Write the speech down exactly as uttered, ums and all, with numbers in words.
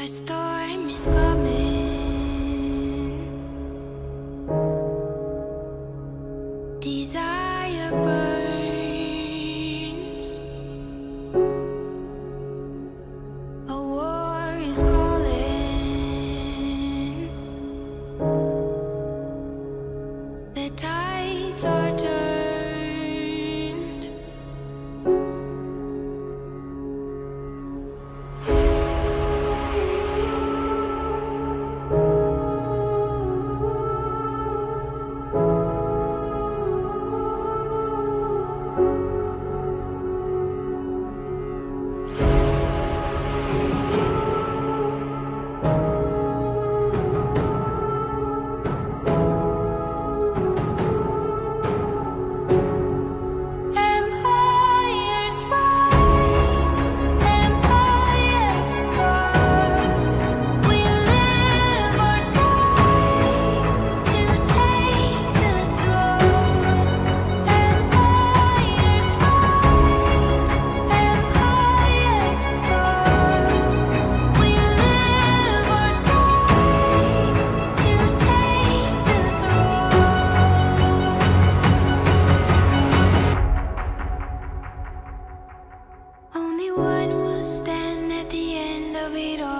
The storm is coming. Desire burns. A war is calling. The tides are turned. Only one will stand at the end of it all.